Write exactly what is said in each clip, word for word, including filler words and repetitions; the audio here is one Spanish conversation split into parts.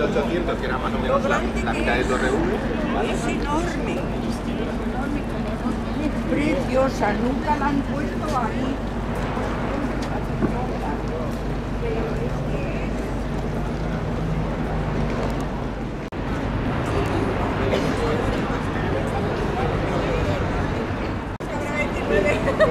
mil ochocientos, que era más o menos la, la mitad de Torre V, ¿vale? Es enorme, es preciosa, nunca la han puesto ahí. Thank you.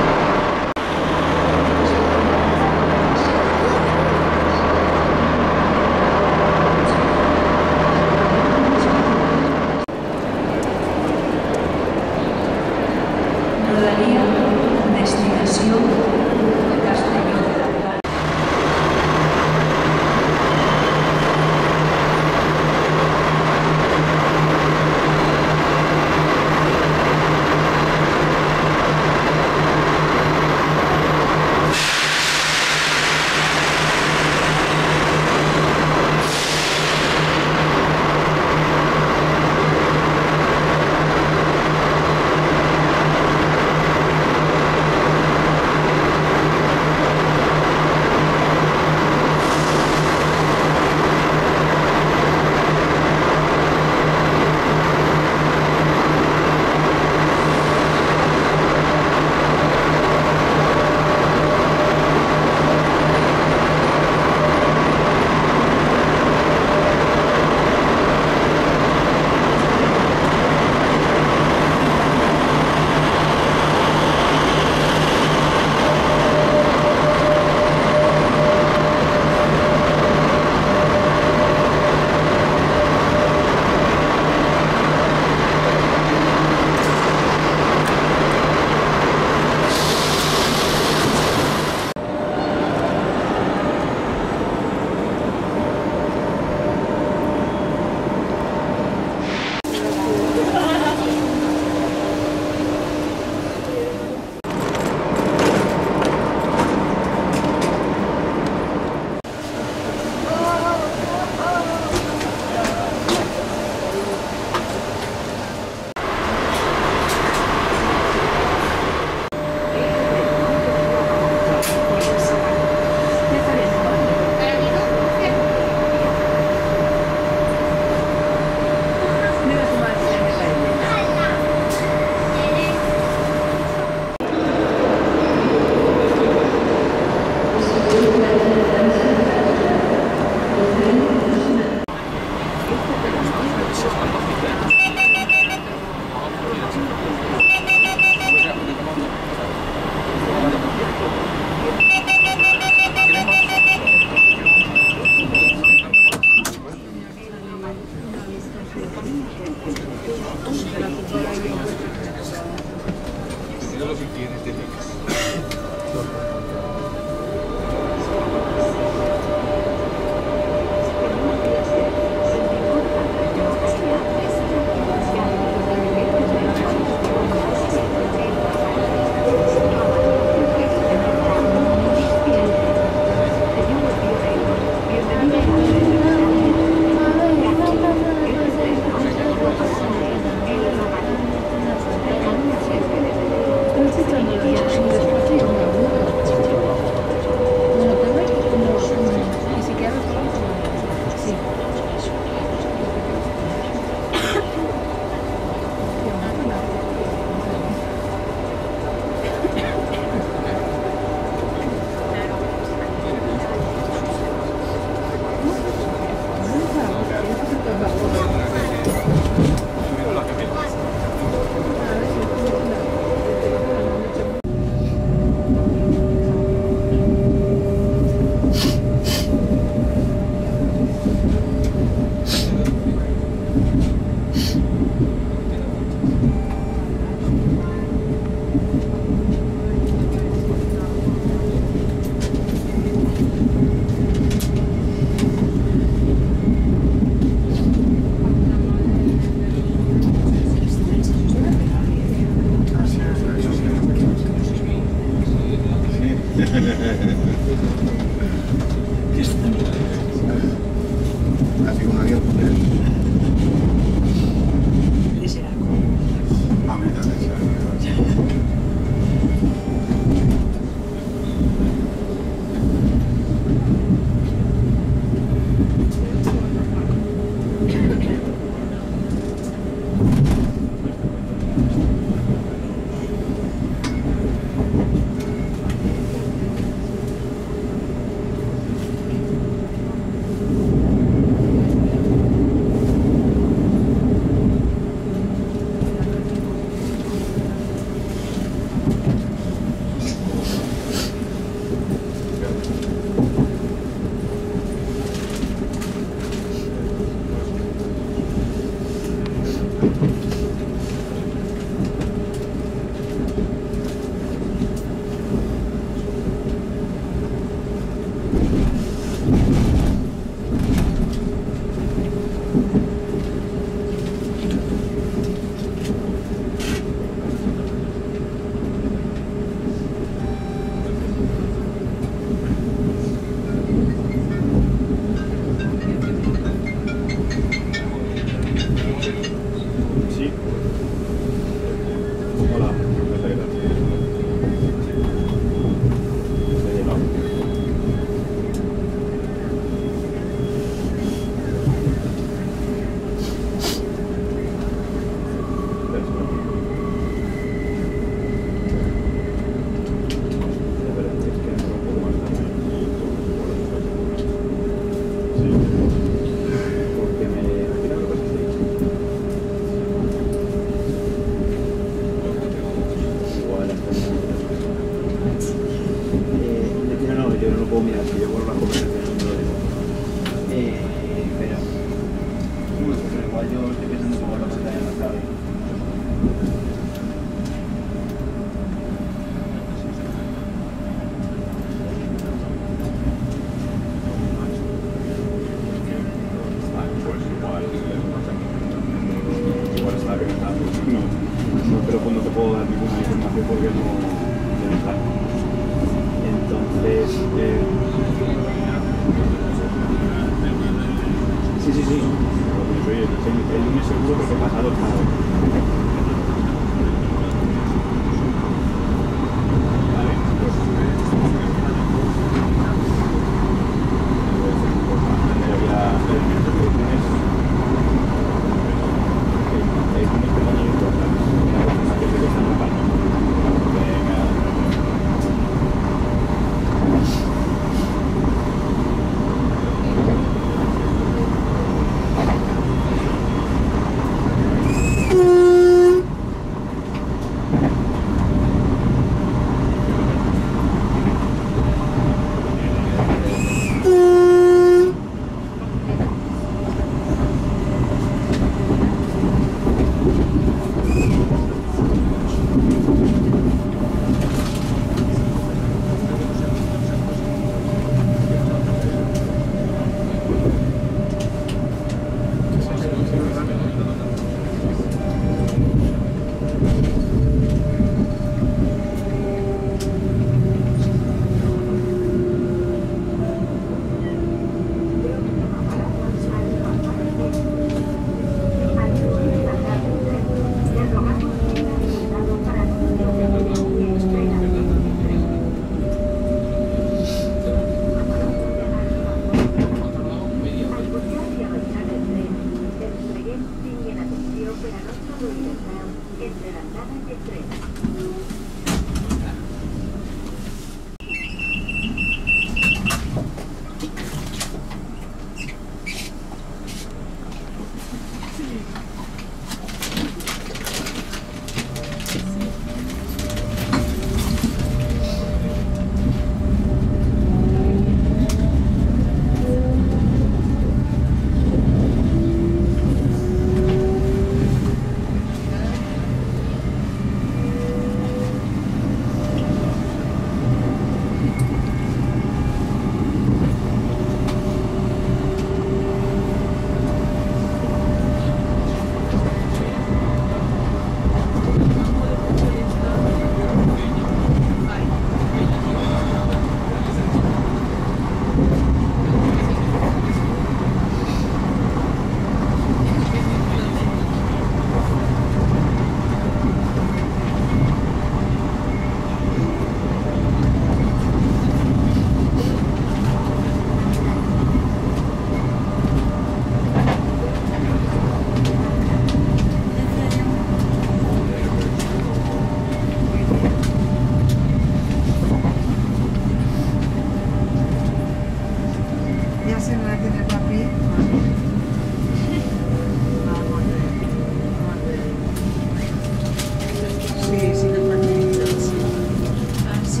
Sí, sí que fue actividad, sí. Sí, sí.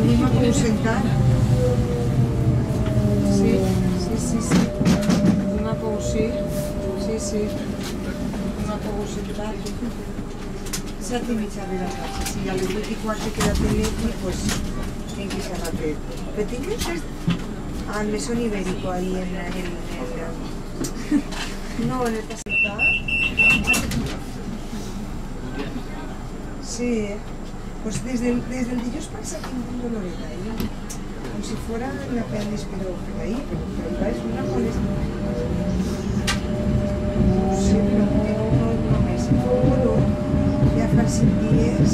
Tuvimos que ausentar. Sí, sí, sí, sí. Tuvimos que ausentar. Sí, sí. Tuvimos que ausentar. Se tiene que saber la casa. Si ya le doy que cuatro quédate lejos, pues tiene que saber la casa. Pero tiene que ser al mesón ibérico ahí en el... No, en el casita. Sí, pues desde el, desde el de ellos pasa que un dolor ahí, como si fuera la pelvis, pero ahí, pero ahí es una molestia. Sí, pero tengo unos meses, todo, ya casi diez.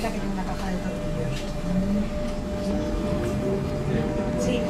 colega que tiene una caja de tortillos. Sí,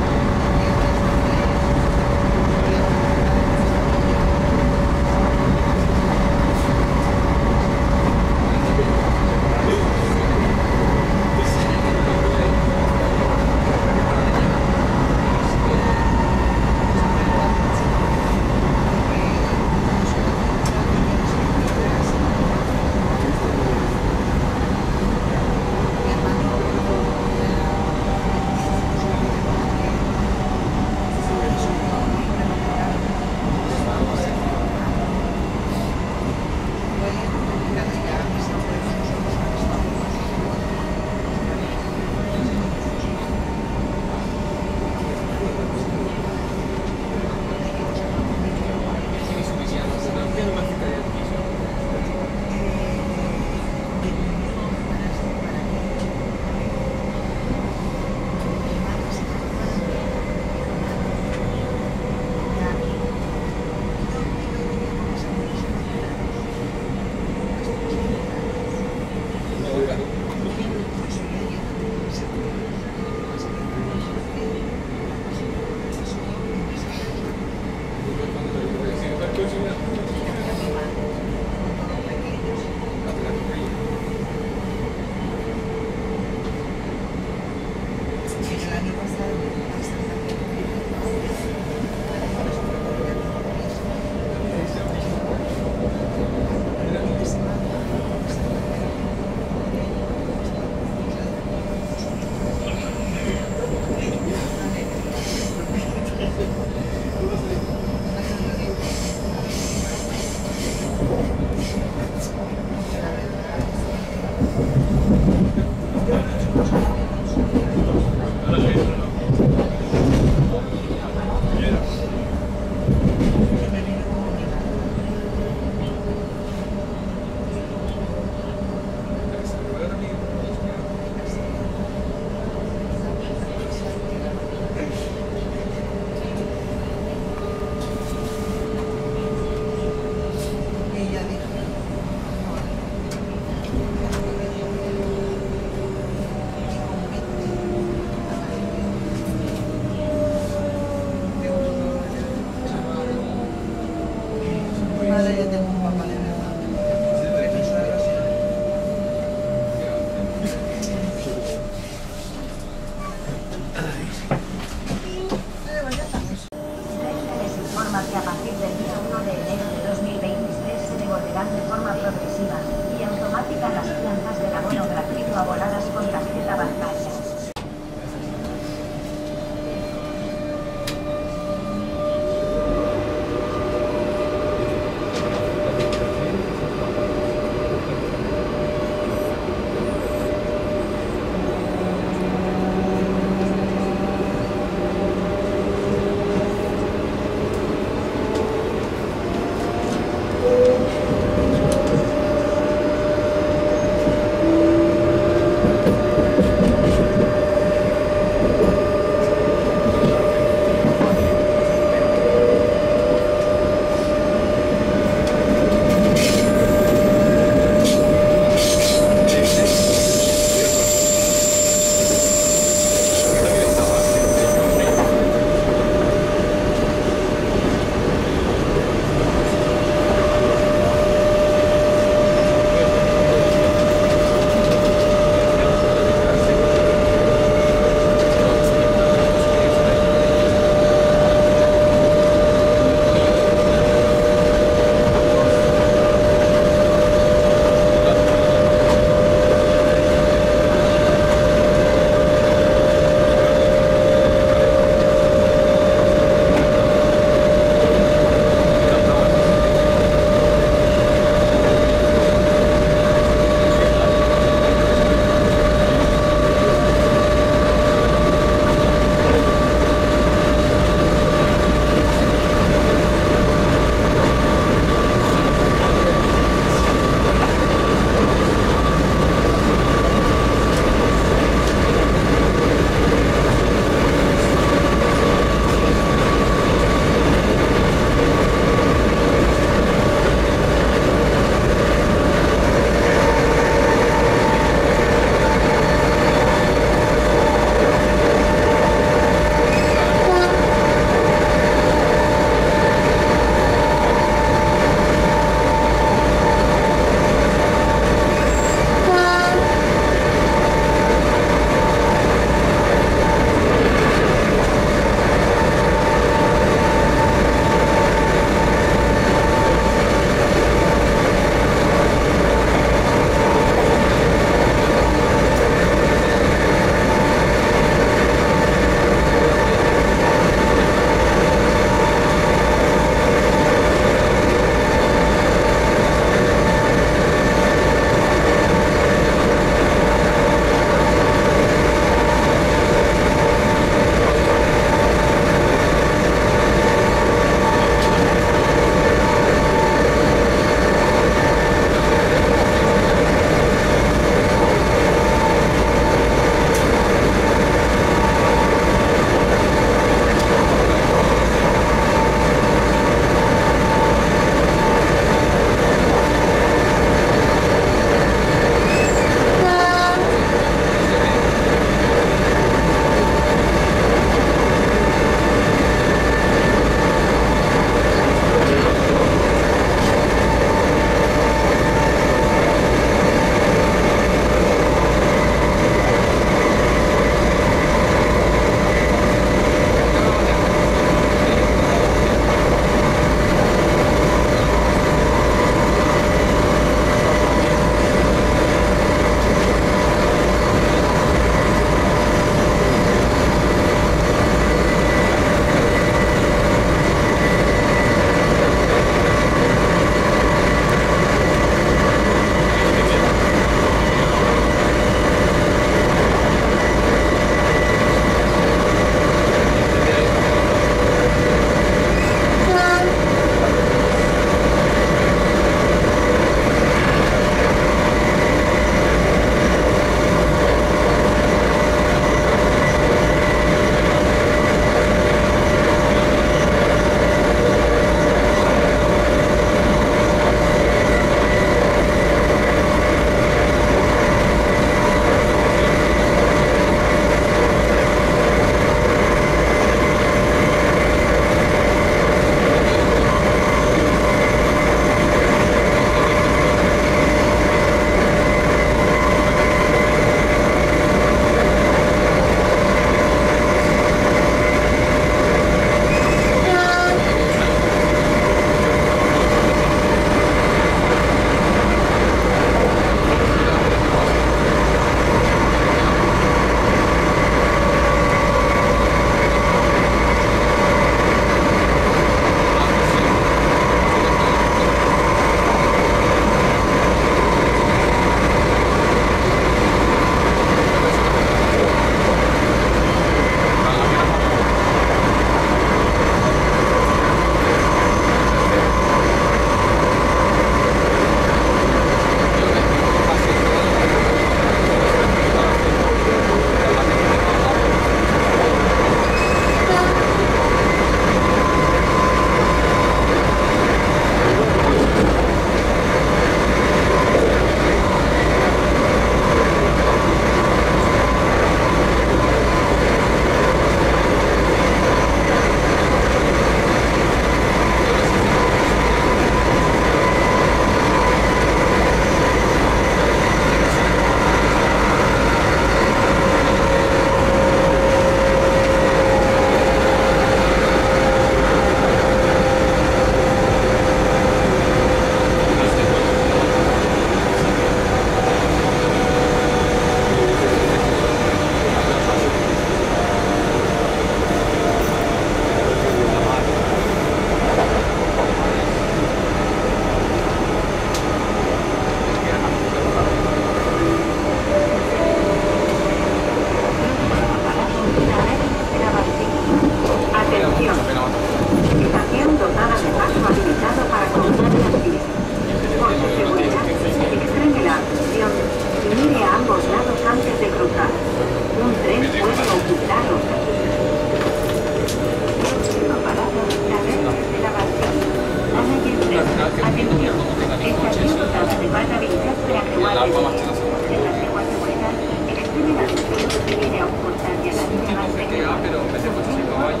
ciudad, pero empecé con ocho caballos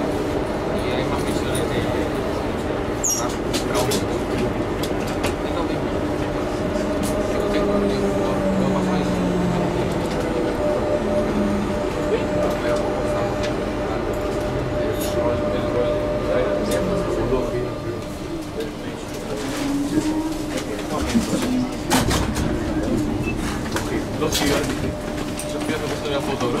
y hay más misiones de trabajo. Es lo mismo. Yo tengo un jugador, no pasa eso. Dos gigantes. Yo pienso que estoy a foto, ¿no?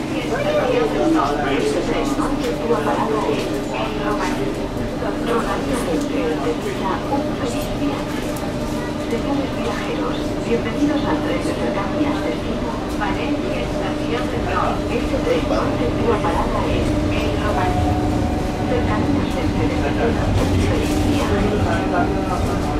Bienvenidos al tren de cercanías del tipo Valencia Estación Central. Este tren cuya parada es El Romaní. Cercanías del tren de Valencia. Feliz día.